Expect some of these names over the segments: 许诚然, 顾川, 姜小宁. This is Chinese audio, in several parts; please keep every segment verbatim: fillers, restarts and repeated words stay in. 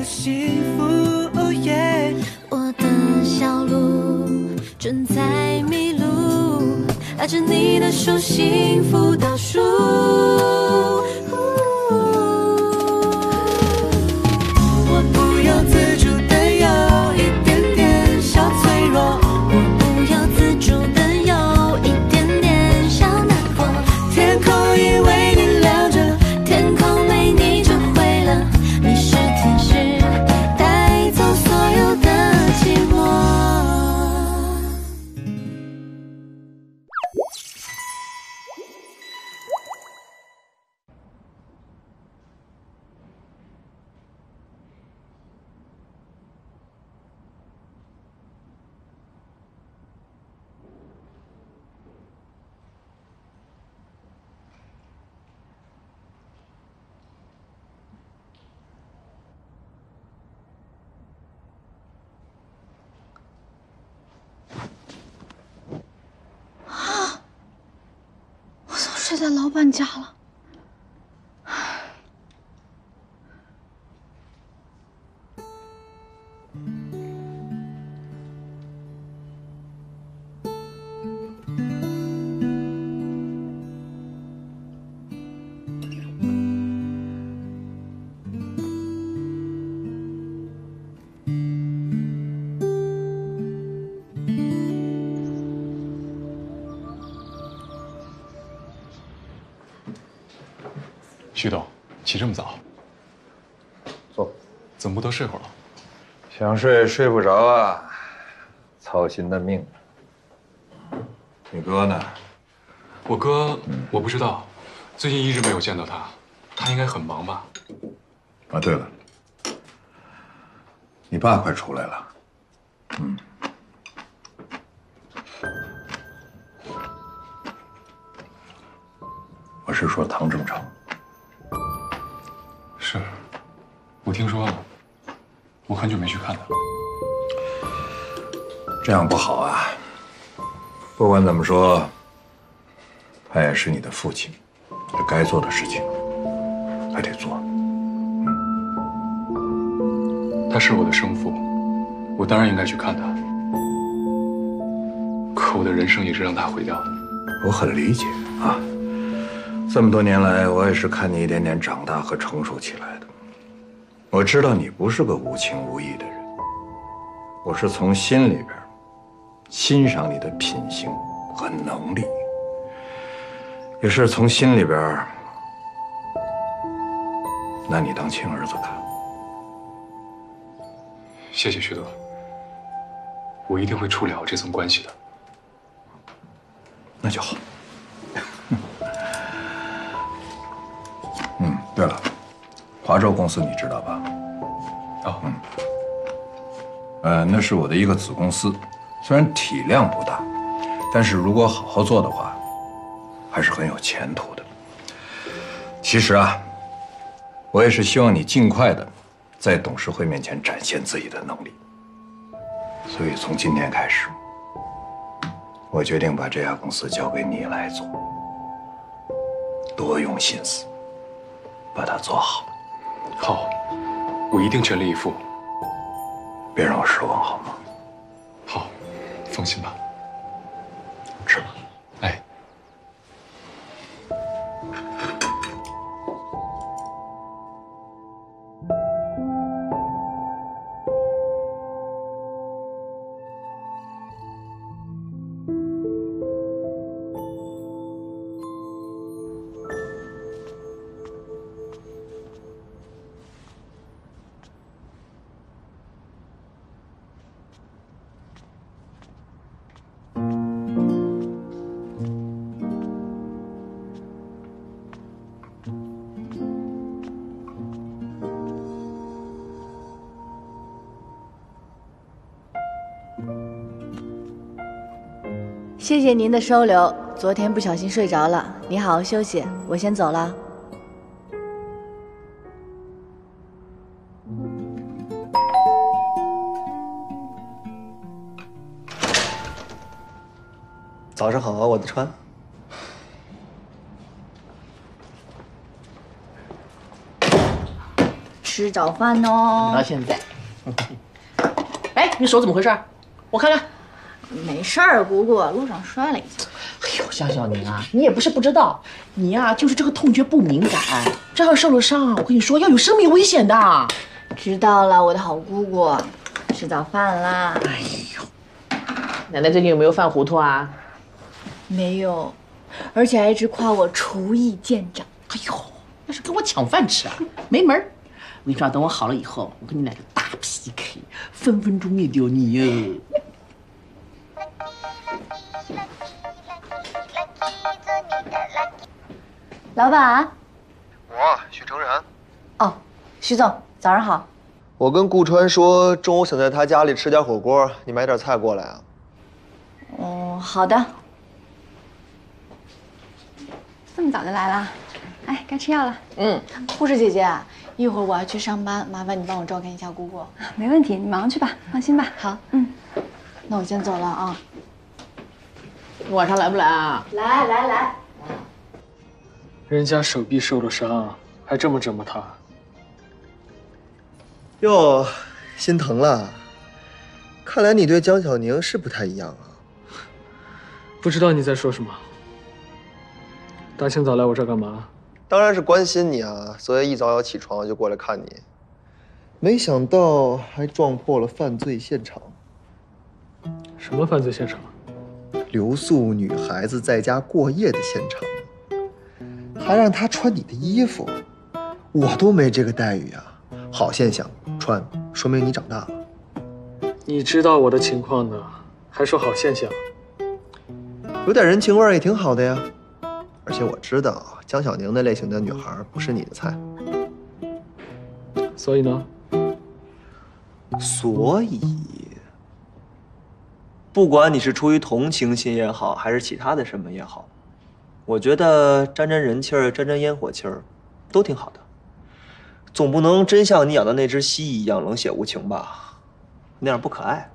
的幸福，哦耶！我的小路正在迷路，拉着你的手，幸福倒数。我不由自主的有一点点小脆弱，我不由自主的有一点点小难过。天空以为你留着，天空被你折回了，你是天使，带走所有的寂寞。睡在老板家了。徐董，起这么早？坐。怎么不多睡会儿了？想睡睡不着啊，操心的命。你哥呢？我哥我不知道，最近一直没有见到他，他应该很忙吧？啊，对了，你爸快出来了。嗯。我是说唐正成。 是，我听说了，我很久没去看他了。这样不好啊！不管怎么说，他也是你的父亲，这该做的事情还得做。嗯，他是我的生父，我当然应该去看他。可我的人生也是让他毁掉的。我很理解啊。 这么多年来，我也是看你一点点长大和成熟起来的。我知道你不是个无情无义的人，我是从心里边欣赏你的品行和能力，也是从心里边拿你当亲儿子看。谢谢徐德，我一定会处理好这层关系的。那就好。 对了，华州公司你知道吧？哦，嗯，呃，那是我的一个子公司，虽然体量不大，但是如果好好做的话，还是很有前途的。其实啊，我也是希望你尽快的在董事会面前展现自己的能力。所以从今天开始，我决定把这家公司交给你来做，多用心思。 把它做好，好，我一定全力以赴。别让我失望，好吗？好，放心吧。吃吧，哎。谢谢您的收留，昨天不小心睡着了，你好好休息，我先走了。早上好啊，我的川。吃早饭哦。到现在。哎，你手怎么回事？我看看。没事儿，姑姑，路上摔了一下。哎呦，向小宁啊，你也不是不知道，你呀、啊、就是这个痛觉不敏感，这要受了伤，我跟你说要有生命危险的。知道了，我的好姑姑，吃早饭啦。哎呦，奶奶最近有没有犯糊涂啊？没有，而且还一直夸我厨艺见长。哎呦，那是跟我抢饭吃啊，没门儿！我跟你说，等我好了以后，我跟你奶奶大 P K， 分分钟灭掉你哟。 老板，我许成然。哦，徐总，早上好。我跟顾川说，中午想在他家里吃点火锅，你买点菜过来啊。嗯，好的。这么早就来了，哎，该吃药了。嗯，护士姐姐，一会儿我要去上班，麻烦你帮我照看一下姑姑。没问题，你忙去吧，放心吧。好，嗯，那我先走了啊。你晚上来不来啊？来来来。 人家手臂受了伤，还这么折磨他。哟，心疼了。看来你对江小宁是不太一样啊。不知道你在说什么。大清早来我这干嘛？当然是关心你啊，所以一早要起床就过来看你。没想到还撞破了犯罪现场。什么犯罪现场？留宿女孩子在家过夜的现场。 还让他穿你的衣服，我都没这个待遇啊！好现象，穿，说明你长大了。你知道我的情况呢，还说好现象，有点人情味儿也挺好的呀。而且我知道江小宁那类型的女孩不是你的菜，所以呢，所以，不管你是出于同情心也好，还是其他的什么也好。 我觉得沾沾人气儿、沾沾烟火气儿，都挺好的。总不能真像你养的那只蜥蜴一样冷血无情吧？那样不可爱。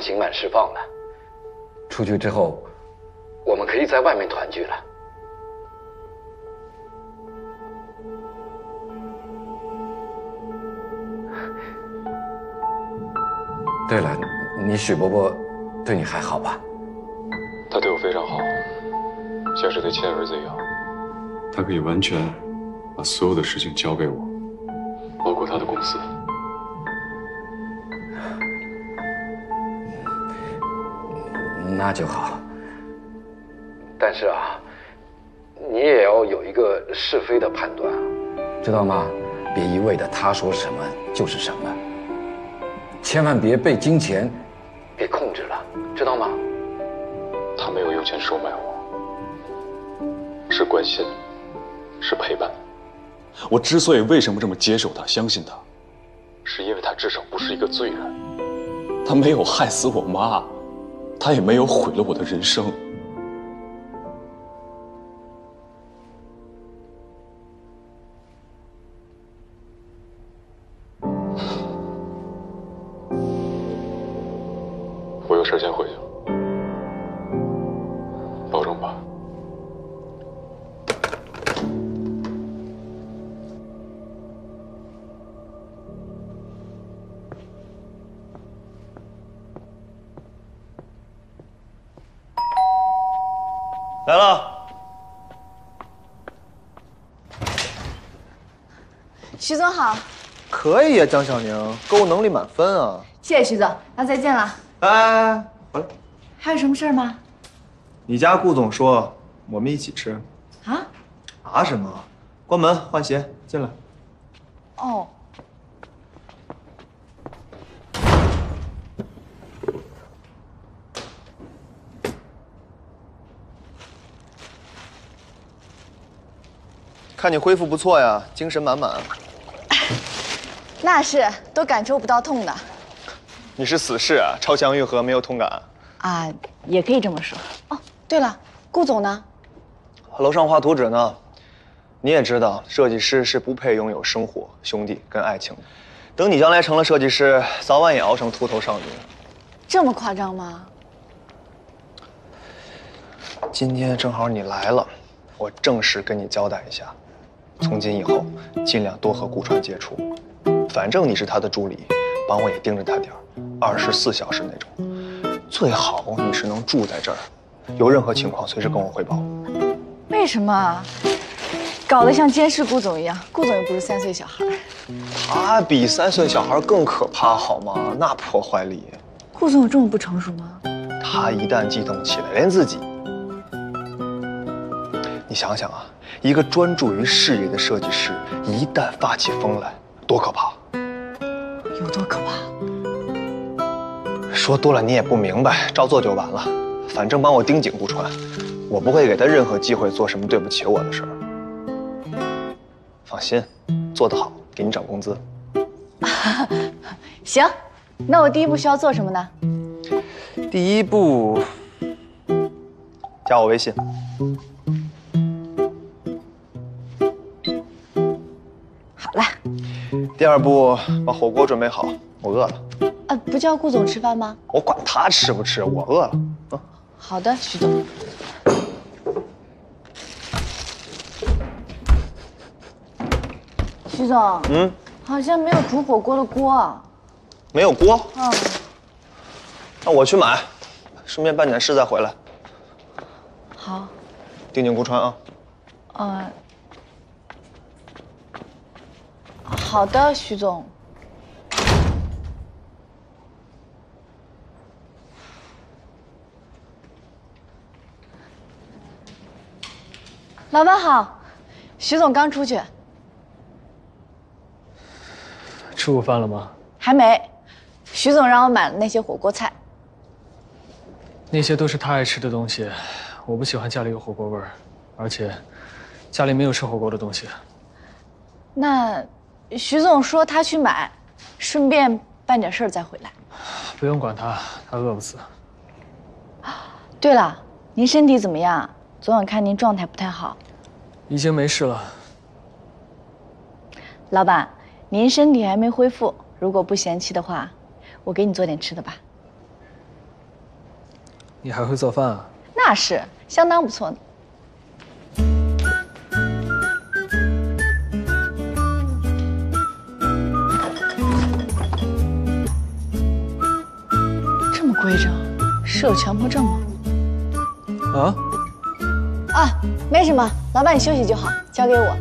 刑满释放了，出去之后，我们可以在外面团聚了。对了，你许伯伯对你还好吧？他对我非常好，像是对亲儿子一样。他可以完全把所有的事情交给我，包括他的公司。 那就好，但是啊，你也要有一个是非的判断，知道吗？别一味的他说什么就是什么，千万别被金钱给控制了，知道吗？他没有用钱收买我，是关心，是陪伴。我之所以为什么这么接受他、相信他，是因为他至少不是一个罪人，他没有害死我妈。 他也没有毁了我的人生。我有事先回去，保重吧。来了，徐总好。可以啊，江小宁，购物能力满分啊！谢谢徐总，那再见了。哎哎哎，回来。还有什么事吗？你家顾总说我们一起吃。啊？啊什么？关门换鞋进来。哦。 看你恢复不错呀，精神满满。那是，都感受不到痛的。你是死士啊，超强愈合没有痛感。啊，也可以这么说。哦，对了，顾总呢？楼上画图纸呢。你也知道，设计师是不配拥有生活、兄弟跟爱情的。等你将来成了设计师，早晚也熬成秃头少女。这么夸张吗？今天正好你来了，我正式跟你交代一下。 从今以后，尽量多和顾川接触。反正你是他的助理，帮我也盯着他点儿，二十四小时那种。最好你是能住在这儿，有任何情况随时跟我汇报。为什么？搞得像监视顾总一样，顾总又不是三岁小孩。他比三岁小孩更可怕，好吗？那破坏力。顾总有这么不成熟吗？他一旦激动起来，连自己……你想想啊。 一个专注于事业的设计师，一旦发起疯来，多可怕！有多可怕？说多了你也不明白，照做就完了。反正帮我盯紧顾川，我不会给他任何机会做什么对不起我的事儿。放心，做得好，给你涨工资。行，那我第一步需要做什么呢？第一步，加我微信。 第二步，把火锅准备好，我饿了。啊，不叫顾总吃饭吗？我管他吃不吃，我饿了。啊，好的，徐总。徐总，嗯，好像没有煮火锅的锅啊。没有锅？嗯。那我去买，顺便办点事再回来。好。盯紧顾川啊。呃。 好的，徐总。老板好，徐总刚出去。吃午饭了吗？还没。徐总让我买了那些火锅菜。那些都是他爱吃的东西，我不喜欢家里有火锅味儿，而且家里没有吃火锅的东西。那。 徐总说他去买，顺便办点事儿再回来。不用管他，他饿不死。对了，您身体怎么样？昨晚看您状态不太好。已经没事了。老板，您身体还没恢复，如果不嫌弃的话，我给你做点吃的吧。你还会做饭啊？那是，相当不错呢。 规整是有强迫症吗？啊啊，没什么，老板你休息就好，交给我。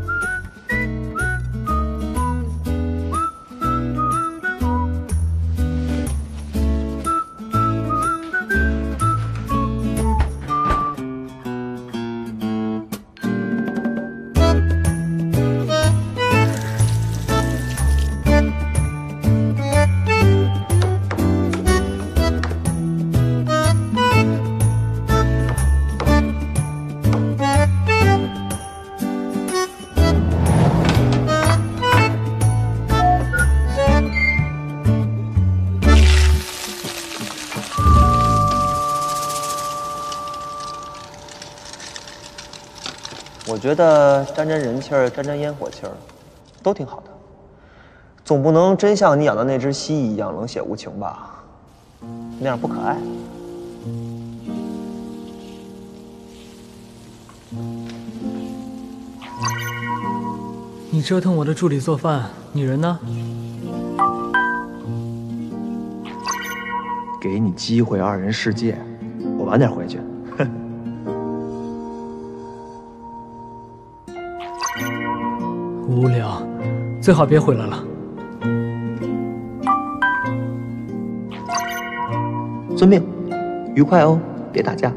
我觉得沾沾人气儿，沾沾烟火气儿，都挺好的。总不能真像你养的那只蜥蜴一样冷血无情吧？那样不可爱。你折腾我的助理做饭，你人呢？给你机会，二人世界，我晚点回去。 无聊，最好别回来了。遵命，愉快哦，别打架。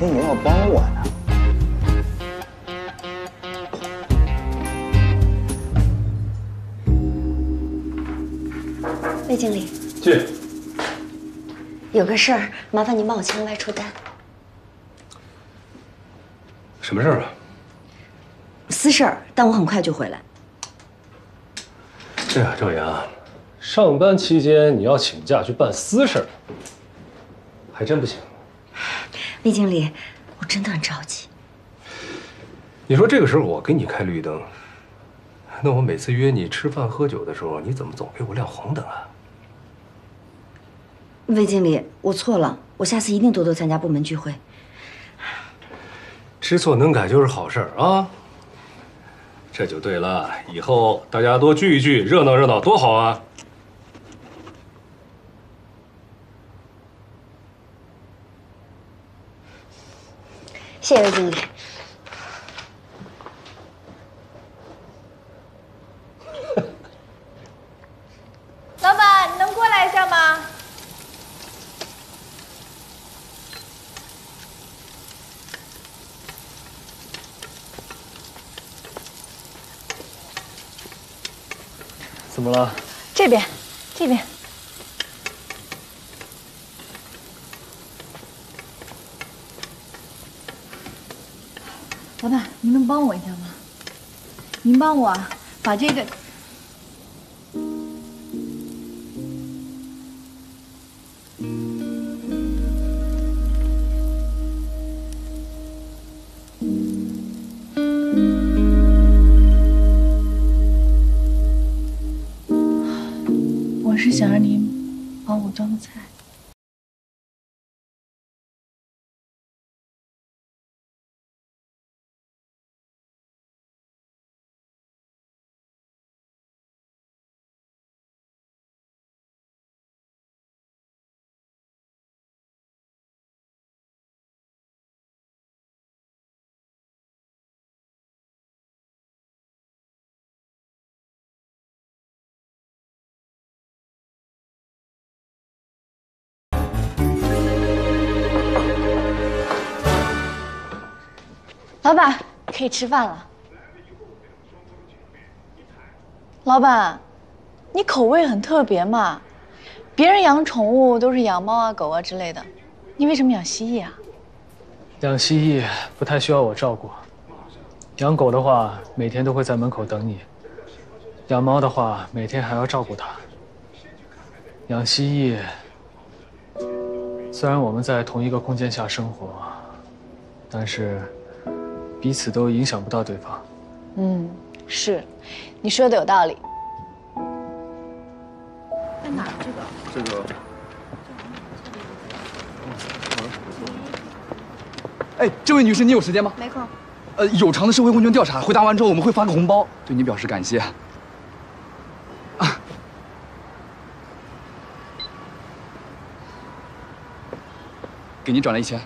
天明要帮我呀？魏经理，进。有个事儿，麻烦您帮我签个外出单。什么事儿啊？私事儿，但我很快就回来。这样，郑源啊，上班期间你要请假去办私事儿，还真不行。 魏经理，我真的很着急。你说这个时候我给你开绿灯，那我每次约你吃饭喝酒的时候，你怎么总给我亮红灯啊？魏经理，我错了，我下次一定多多参加部门聚会。知错能改就是好事儿啊，这就对了。以后大家多聚一聚，热闹热闹，多好啊！ 谢谢魏经理。老板，你能过来一下吗？怎么了？这边，这边。 老板，您能帮我一下吗？您帮我把这个……我是想让您帮我装个菜。 老板，可以吃饭了。老板，你口味很特别嘛，别人养宠物都是养猫啊、狗啊之类的，你为什么养蜥蜴啊？养蜥蜴不太需要我照顾，养狗的话每天都会在门口等你，养猫的话每天还要照顾它。养蜥蜴，虽然我们在同一个空间下生活，但是。 彼此都影响不到对方。嗯，是，你说的有道理。在哪儿？这个？这个。哎，这位女士，你有时间吗？没空。呃，有偿的社会问卷调查回答完之后，我们会发个红包，对你表示感谢。啊。给您转来一千。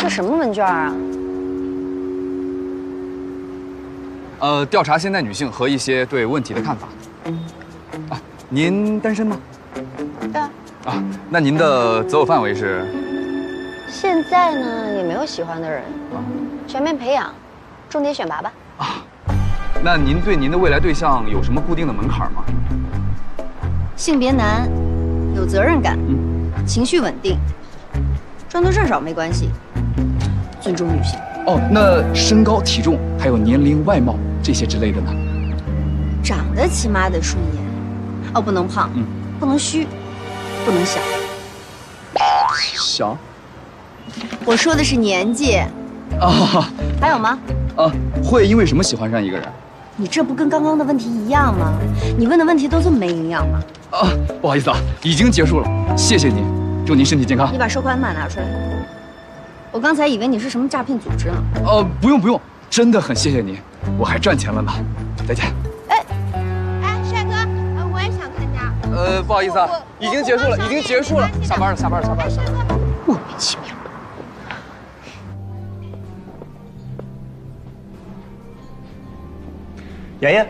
这什么问卷啊？呃，调查现代女性和一些对问题的看法。啊，您单身吗？对啊。啊，那您的择偶范围是？现在呢，也没有喜欢的人，啊、全面培养，重点选拔吧。啊，那您对您的未来对象有什么固定的门槛吗？性别男。 有责任感，情绪稳定，赚多赚少没关系，尊重女性。哦，那身高、体重，还有年龄、外貌这些之类的呢？长得起码得顺眼，哦，不能胖，嗯，不能虚，不能小。小？我说的是年纪。啊。还有吗？啊，会因为什么喜欢上一个人？ 你这不跟刚刚的问题一样吗？你问的问题都这么没营养吗？啊，不好意思啊，已经结束了，谢谢您，祝您身体健康。你把收款码拿出来，我刚才以为你是什么诈骗组织呢。呃，不用不用，真的很谢谢您，我还赚钱了呢。再见。哎，哎，帅哥，我也想参加。呃，不好意思啊，已经结束了，已经结束了，下班了，下班了，下班了，下班了。莫名其妙。 妍妍，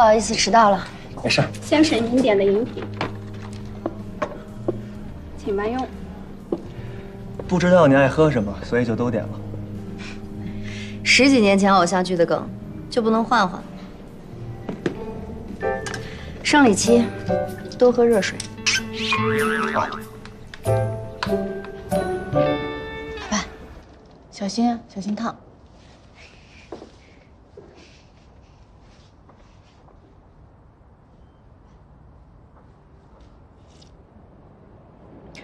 不好意思，迟到了。没事。先生，您点的饮品，请慢用。不知道你爱喝什么，所以就都点了。十几年前偶像剧的梗，就不能换换？生理期，多喝热水。好。拜拜，小心啊，小心烫。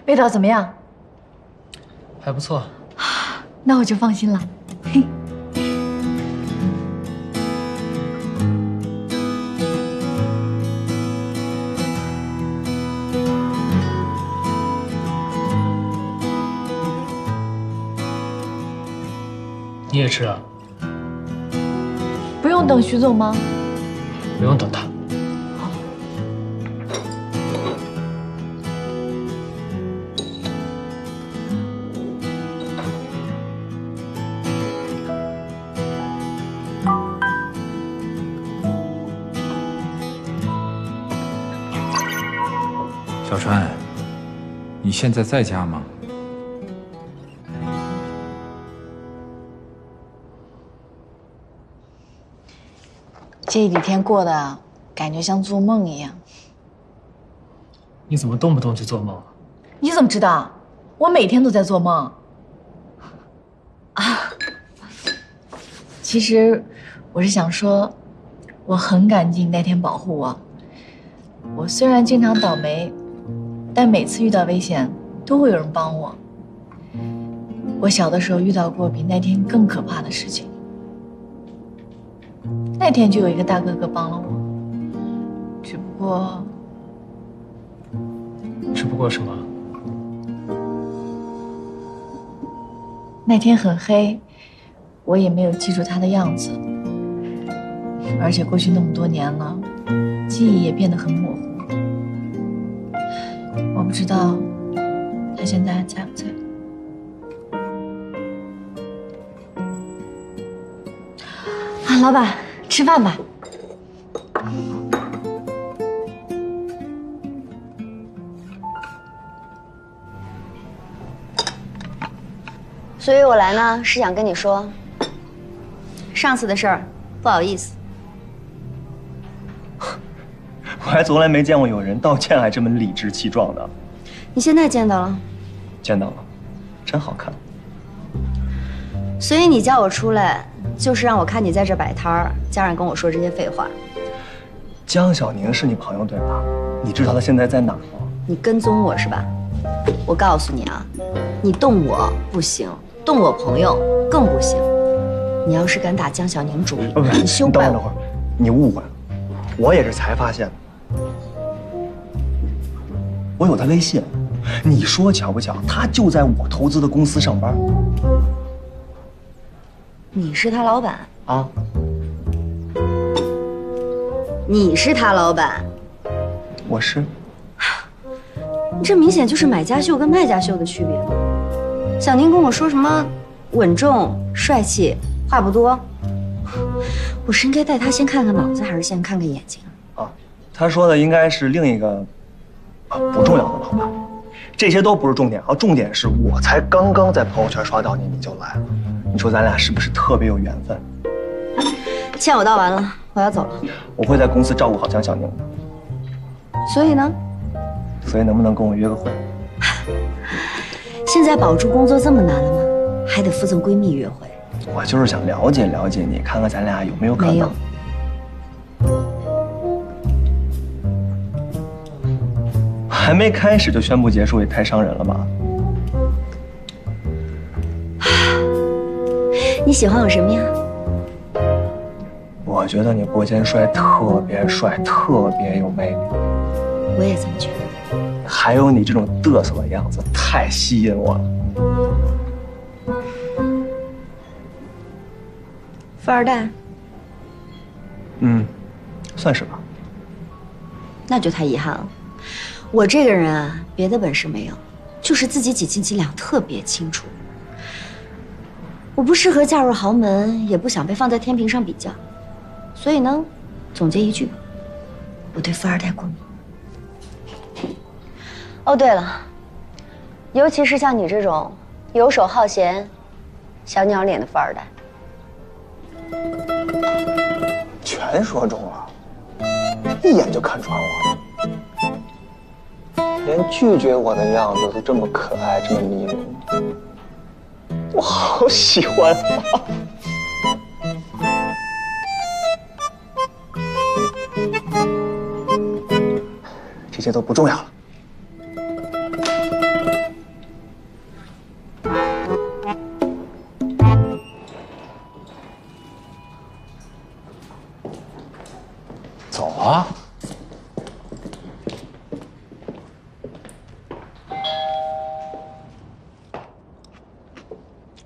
味道怎么样？还不错，那我就放心了。嘿，你也吃啊？不用等徐总吗？不用等他。 小川，你现在在家吗？这几天过的感觉像做梦一样。你怎么动不动就做梦啊？你怎么知道？我每天都在做梦。啊，其实我是想说，我很感激你那天保护我。我虽然经常倒霉。 但每次遇到危险，都会有人帮我。我小的时候遇到过比那天更可怕的事情。那天就有一个大哥哥帮了我，只不过……只不过什么？那天很黑，我也没有记住他的样子，而且过去那么多年了，记忆也变得很模糊。 我不知道他现在还在不在。啊，老板，吃饭吧。所以我来呢，是想跟你说，上次的事儿，不好意思。我还从来没见过有人道歉还这么理直气壮的。你现在见到了？见到了，真好看。所以你叫我出来，就是让我看你在这摆摊儿，加上跟我说这些废话。江小宁是你朋友对吧？你知道他现在在哪吗？你跟踪我是吧？我告诉你啊，你动我不行，动我朋友更不行。你要是敢打江小宁主意，你休怪我。等会儿，你误会了，我也是才发现的。 我有他微信，你说巧不巧？他就在我投资的公司上班。你是他老板啊？你是他老板？我是。你这明显就是买家秀跟卖家秀的区别嘛。小宁跟我说什么稳重、帅气，话不多。我是应该带他先看看脑子，还是先看看眼睛啊？他说的应该是另一个。 啊，不重要的，老板，这些都不是重点啊。重点是我才刚刚在朋友圈刷到你，你就来了。你说咱俩是不是特别有缘分？欠我道完了，我要走了。我会在公司照顾好江小宁的。所以呢？所以能不能跟我约个会？现在保住工作这么难了吗？还得附赠闺蜜约会。我就是想了解了解你，看看咱俩有没有可能。没有。 还没开始就宣布结束，也太伤人了吧！你喜欢我什么呀？我觉得你伯坚帅特别帅，特别有魅力。我也这么觉得。还有你这种嘚瑟的样子，太吸引我了。富二代？嗯，算是吧。那就太遗憾了。 我这个人啊，别的本事没有，就是自己几斤几两特别清楚。我不适合嫁入豪门，也不想被放在天平上比较，所以呢，总结一句，我对富二代过敏。哦，对了，尤其是像你这种游手好闲、小鸟脸的富二代，全说中了，一眼就看穿我了，连拒绝我的样子都这么可爱，这么迷人，我好喜欢他。 这些都不重要了。走啊！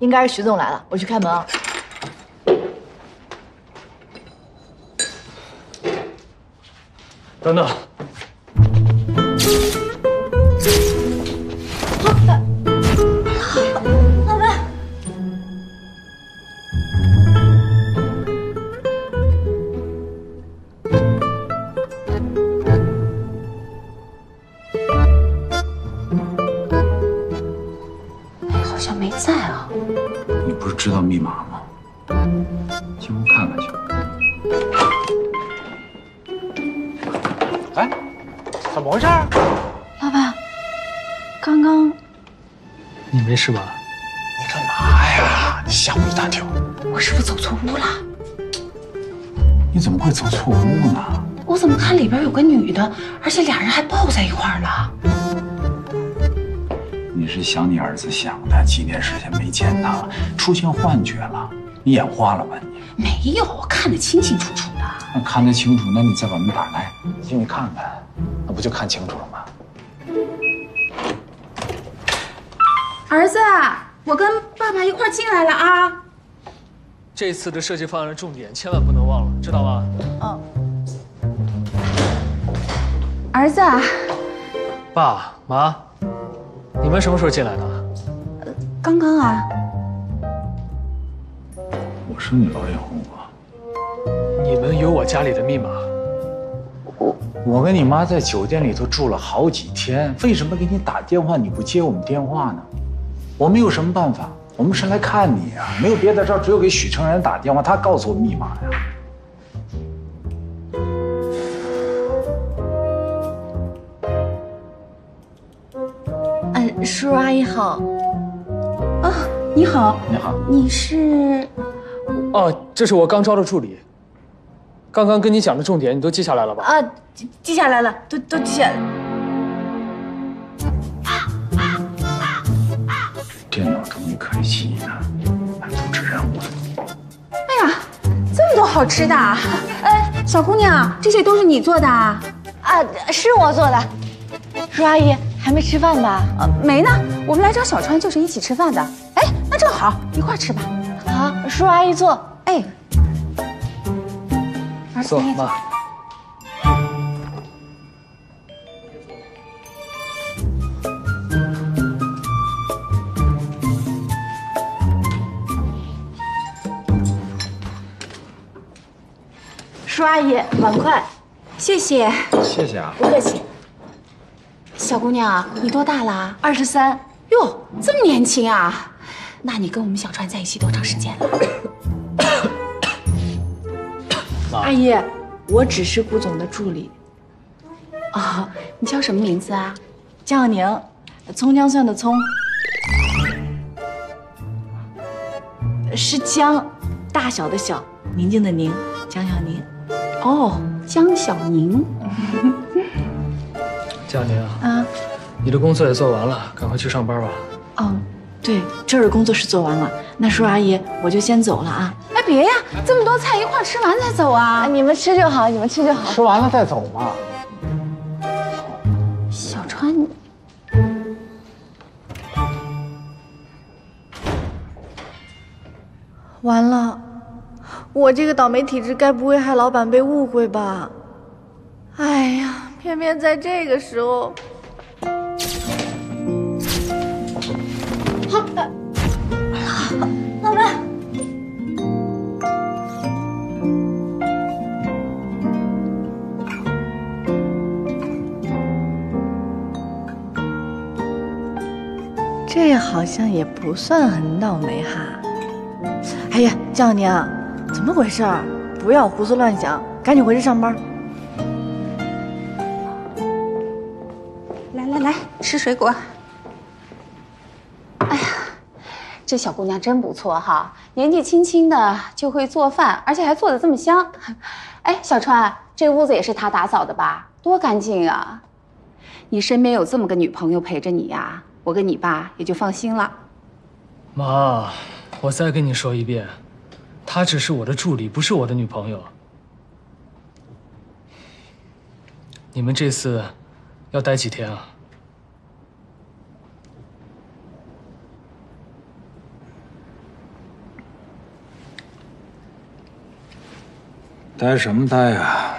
应该是徐总来了，我去开门啊。 等等，老板，老板，好像没在啊。你不是知道密码吗？进屋看看去。 哎，怎么回事？老板，刚刚你没事吧？你干嘛呀？你吓我一大跳！我是不是走错屋了？你怎么会走错屋呢？我怎么看里边有个女的，而且俩人还抱在一块儿呢？你是想你儿子想的，几年时间没见他，出现幻觉了？你眼花了吧你？没有，我看得清清楚楚。 那看得清楚，那你再把门打开，进去看看，那不就看清楚了吗？儿子，我跟爸爸一块进来了啊。这次的设计方案的重点千万不能忘了，知道吧？嗯。儿子，爸妈，你们什么时候进来的？呃，刚刚啊。我是你老脸红啊。 你们有我家里的密码。我我跟你妈在酒店里头住了好几天，为什么给你打电话你不接我们电话呢？我们有什么办法？我们是来看你啊，没有别的招，只有给许成然打电话，他告诉我密码呀。嗯、啊，叔叔阿姨好。啊，你好。你好。你是？哦、啊，这是我刚招的助理。 刚刚跟你讲的重点，你都记下来了吧？啊，记记下来了，都都记下来了。电脑终于可以记忆了，还布置任务。哎呀，这么多好吃的！啊！哎，小姑娘，这些都是你做的啊？啊，是我做的。叔阿姨还没吃饭吧？呃、啊，没呢，我们来找小川就是一起吃饭的。哎，那正好一块吃吧。啊，叔阿姨做。哎。 坐，妈。叔阿姨，碗筷，谢谢。谢谢啊，不客气。小姑娘，你多大了？二十三。哟，这么年轻啊！那你跟我们小川在一起多长时间了？ 阿姨，我只是顾总的助理。啊、哦，你叫什么名字啊？江宁，葱姜蒜的葱，是江，大小的小，宁静的宁，江小宁。哦，江小宁。江宁啊，你的工作也做完了，赶快去上班吧。嗯，对，这儿的工作是做完了。那叔叔阿姨，我就先走了啊。 别呀，这么多菜一块吃完再走啊！你们吃就好，你们吃就好。吃完了再走嘛。小川，完了，我这个倒霉体质，该不会害老板被误会吧？哎呀，偏偏在这个时候。好，老板。好像也不算很倒霉哈。哎呀，叫你啊，怎么回事？不要胡思乱想，赶紧回去上班。来来来，吃水果。哎呀，这小姑娘真不错哈，年纪轻轻的就会做饭，而且还做得这么香。哎，小川，这屋子也是她打扫的吧？多干净啊！ 你身边有这么个女朋友陪着你呀，我跟你爸也就放心了。妈，我再跟你说一遍，她只是我的助理，不是我的女朋友。你们这次要待几天啊？待什么待啊？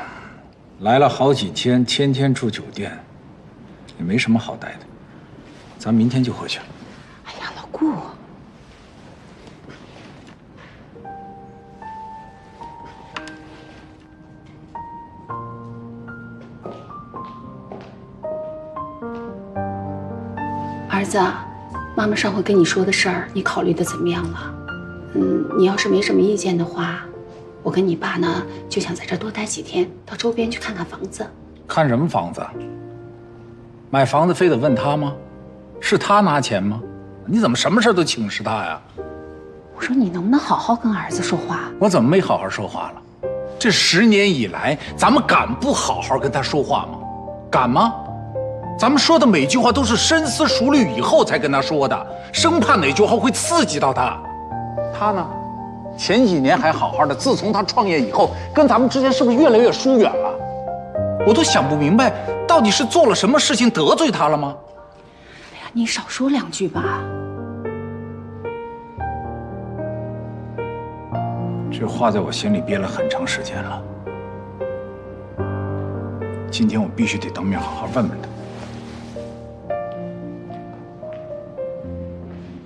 来了好几天，天天住酒店。 也没什么好待的，咱明天就回去。哎呀，老顾，儿子，妈妈上回跟你说的事儿，你考虑的怎么样了？嗯，你要是没什么意见的话，我跟你爸呢就想在这儿多待几天，到周边去看看房子。看什么房子？ 买房子非得问他吗？是他拿钱吗？你怎么什么事都请示他呀？我说你能不能好好跟儿子说话？我怎么没好好说话了？这十年以来，咱们敢不好好跟他说话吗？敢吗？咱们说的每句话都是深思熟虑以后才跟他说的，生怕哪句话会刺激到他。他呢，前几年还好好的，自从他创业以后，跟咱们之间是不是越来越疏远了？ 我都想不明白，到底是做了什么事情得罪他了吗？哎呀，你少说两句吧。这话在我心里憋了很长时间了。今天我必须得当面好好问问他。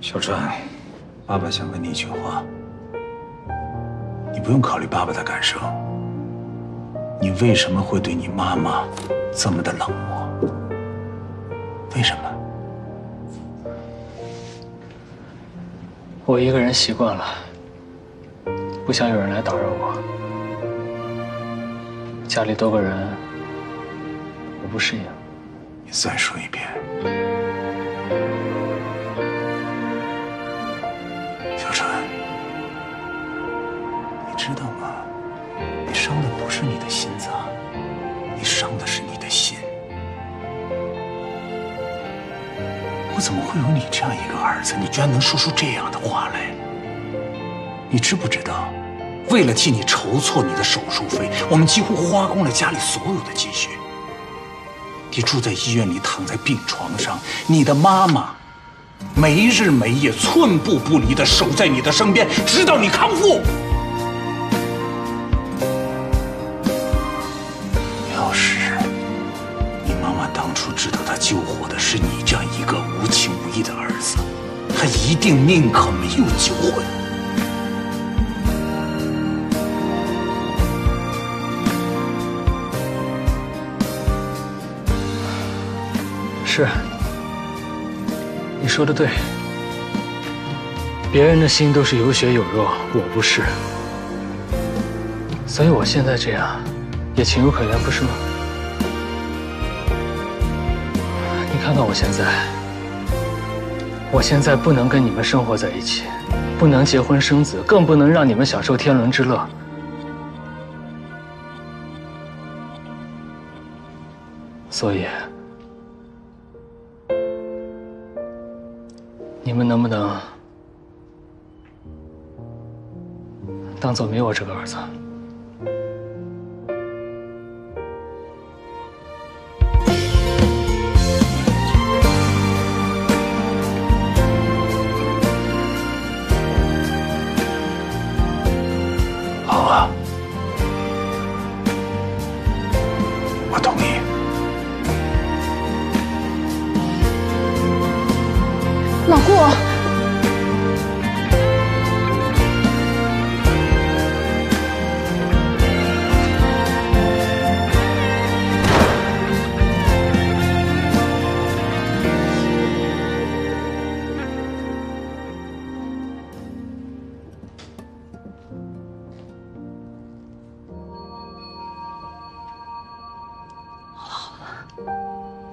小川，爸爸想问你一句话，你不用考虑爸爸的感受。 你为什么会对你妈妈这么的冷漠？为什么？我一个人习惯了，不想有人来打扰我。家里多个人，我不适应。你再说一遍，小川，你知道吗？ 你伤的不是你的心脏，你伤的是你的心。我怎么会有你这样一个儿子？你居然能说出这样的话来！你知不知道，为了替你筹措你的手术费，我们几乎花光了家里所有的积蓄。你住在医院里，躺在病床上，你的妈妈没日没夜、寸步不离地守在你的身边，直到你康复。 救活的是你这样一个无情无义的儿子，他一定宁可没有救回。是，你说的对，别人的心都是有血有肉，我不是，所以我现在这样也情有可原，不是吗？ 看看我现在，我现在不能跟你们生活在一起，不能结婚生子，更不能让你们享受天伦之乐。所以，你们能不能当做没有我这个儿子？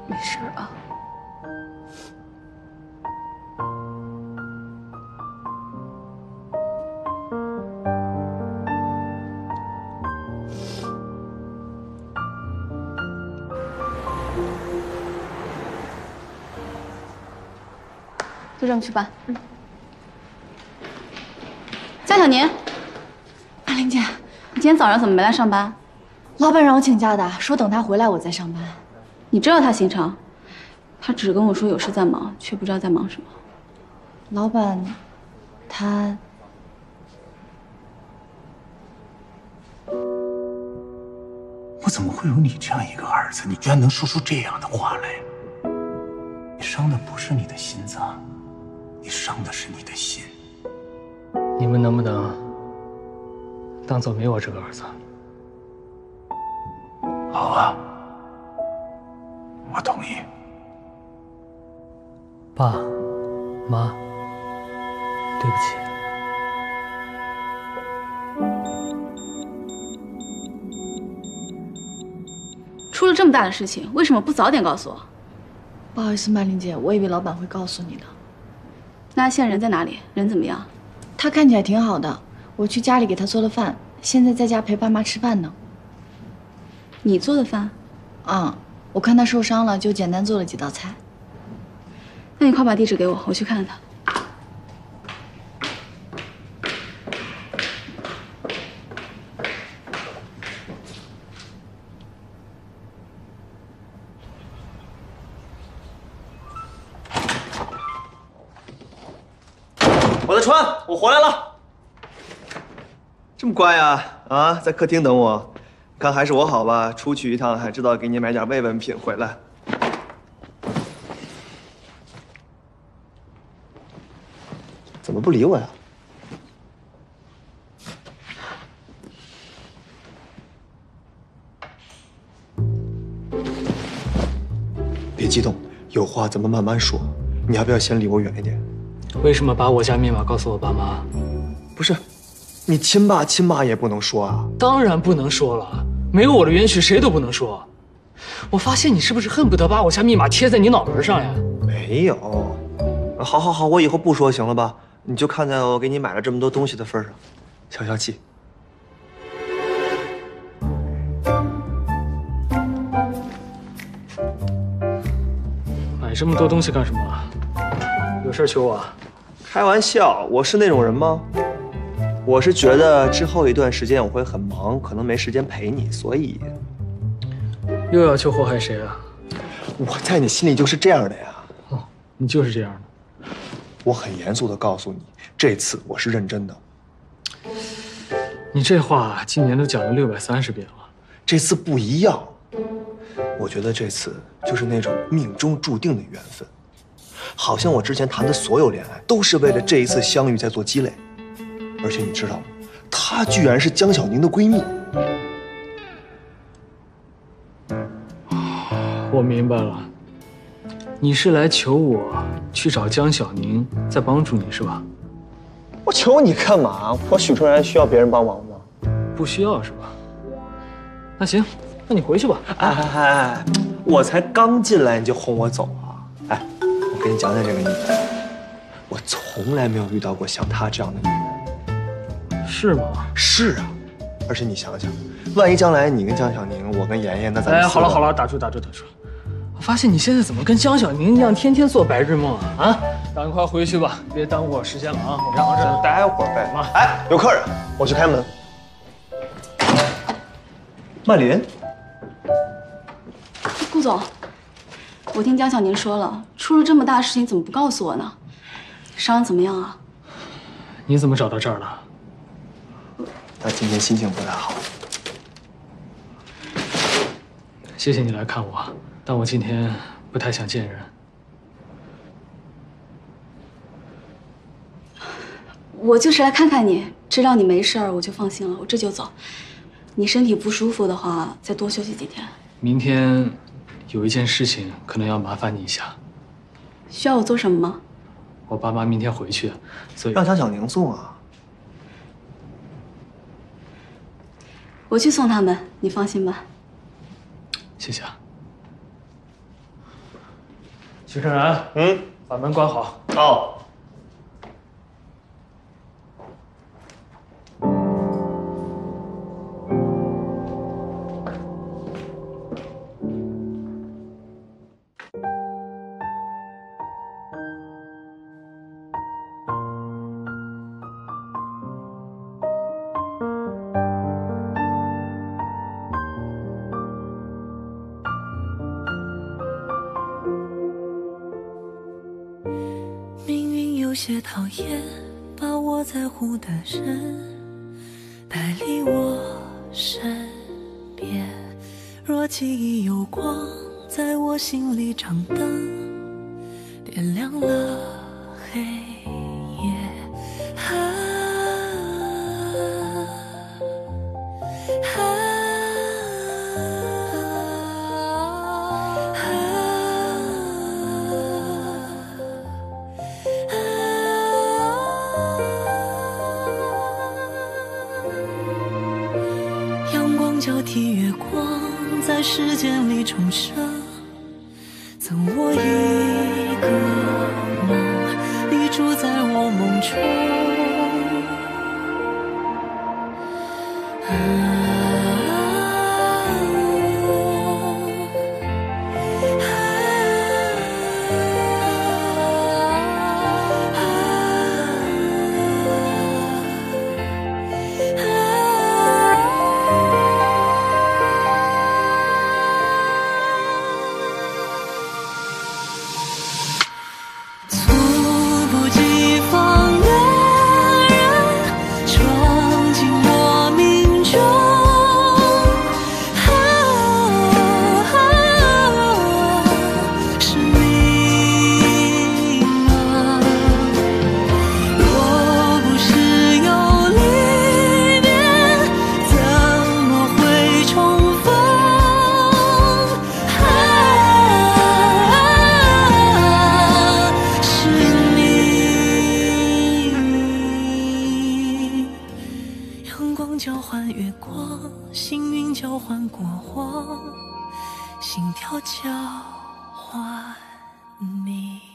没事啊。就这么去办。嗯。江小宁，阿玲姐，你今天早上怎么没来上班？老板让我请假的，说等他回来我再上班。 你知道他行程，他只跟我说有事在忙，却不知道在忙什么。老板，他我怎么会有你这样一个儿子？你居然能说出这样的话来！你伤的不是你的心脏，你伤的是你的心。你们能不能当做没我这个儿子？好啊。 我同意，爸妈，对不起。出了这么大的事情，为什么不早点告诉我？不好意思，曼玲姐，我以为老板会告诉你的。那现在人在哪里？人怎么样？他看起来挺好的，我去家里给他做了饭，现在在家陪爸妈吃饭呢。你做的饭？啊。 我看他受伤了，就简单做了几道菜。那你快把地址给我，我去看看他。我的川，我回来了。这么乖呀？啊，在客厅等我。 看还是我好吧，出去一趟还知道给你买点慰问品回来。怎么不理我呀？别激动，有话咱们慢慢说。你要不要先离我远一点？为什么把我家密码告诉我爸妈？不是。 你亲爸亲妈也不能说啊！当然不能说了，没有我的允许，谁都不能说。我发现你是不是恨不得把我家密码贴在你脑门上呀？没有，好好好，我以后不说行了吧？你就看在我给你买了这么多东西的份上，消消气。买这么多东西干什么？有事求我啊？开玩笑，我是那种人吗？ 我是觉得之后一段时间我会很忙，可能没时间陪你，所以又要去祸害谁啊？我在你心里就是这样的呀。哦，你就是这样的。我很严肃的告诉你，这次我是认真的。你这话今年都讲了六百三十遍了，这次不一样。我觉得这次就是那种命中注定的缘分，好像我之前谈的所有恋爱都是为了这一次相遇在做积累。 而且你知道吗？她居然是江小宁的闺蜜。我明白了，你是来求我去找江小宁，再帮助你是吧？我求你干嘛？我许成然需要别人帮忙吗？不需要是吧？那行，那你回去吧。哎哎哎哎，我才刚进来你就哄我走啊！哎，我给你讲讲这个女人，我从来没有遇到过像她这样的女人。 是吗？是啊，而且你想想，万一将来你跟江小宁，我跟妍妍，那咱们……哎，好了好了，打住打住打住！我发现你现在怎么跟江小宁一样，天天做白日梦啊啊！赶快回去吧，别耽误我时间了啊！我们往这儿待会儿呗。妈，哎，有客人，我去开门。曼琳，顾总，我听江小宁说了，出了这么大事情，怎么不告诉我呢？伤怎么样啊？你怎么找到这儿了？ 他今天心情不太好，谢谢你来看我，但我今天不太想见人。我就是来看看你，知道你没事儿，我就放心了。我这就走。你身体不舒服的话，再多休息几天。明天有一件事情可能要麻烦你一下。需要我做什么吗？我爸妈明天回去，所以让江小宁送啊。 我去送他们，你放心吧。谢谢啊。徐胜然，嗯，把门关好。哦。 有些讨厌，把我在乎的人带离我身边。若记忆有光，在我心里掌灯，点亮了黑夜。啊啊啊啊 交替月光，在时间里重生，赠我一个梦，你住在我梦中。啊 交换月光，幸运交换过往，心跳交换你。